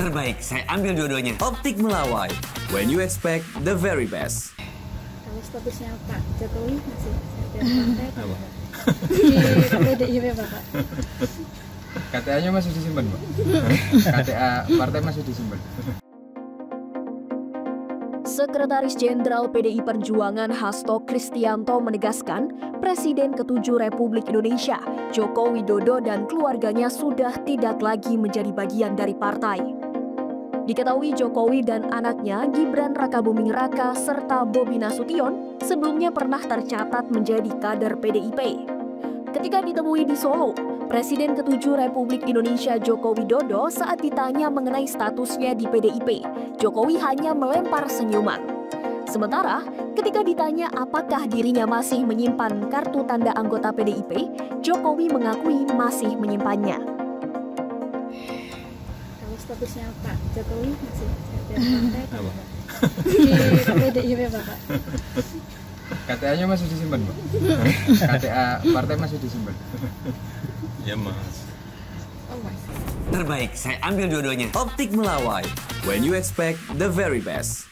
terbaik. Saya ambil dua-duanya. Optik Melawai. When you expect the very best. Kalau statusnya Pak Jokowi masih partai di PDIP, Bapak. KTA-nya masih disimpan, Pak. KTA partai masih disimpan. Sekretaris Jenderal PDI Perjuangan Hasto Kristiyanto menegaskan, Presiden ke-7 Republik Indonesia, Joko Widodo dan keluarganya sudah tidak lagi menjadi bagian dari partai. Diketahui Jokowi dan anaknya Gibran Rakabuming Raka serta Bobby Nasution sebelumnya pernah tercatat menjadi kader PDIP. Ketika ditemui di Solo, Presiden ke-7 Republik Indonesia Joko Widodo saat ditanya mengenai statusnya di PDIP, Jokowi hanya melempar senyuman. Sementara, ketika ditanya apakah dirinya masih menyimpan kartu tanda anggota PDIP, Jokowi mengakui masih menyimpannya. Kalau statusnya Pak Jokowi masih di PDIP, Bapak. KTA-nya masih disimpan, Pak. KTA partai masih disimpan. Ya, Mas. Oh, Mas. Terbaik, saya ambil dua-duanya. Optik Melawai. When you expect the very best.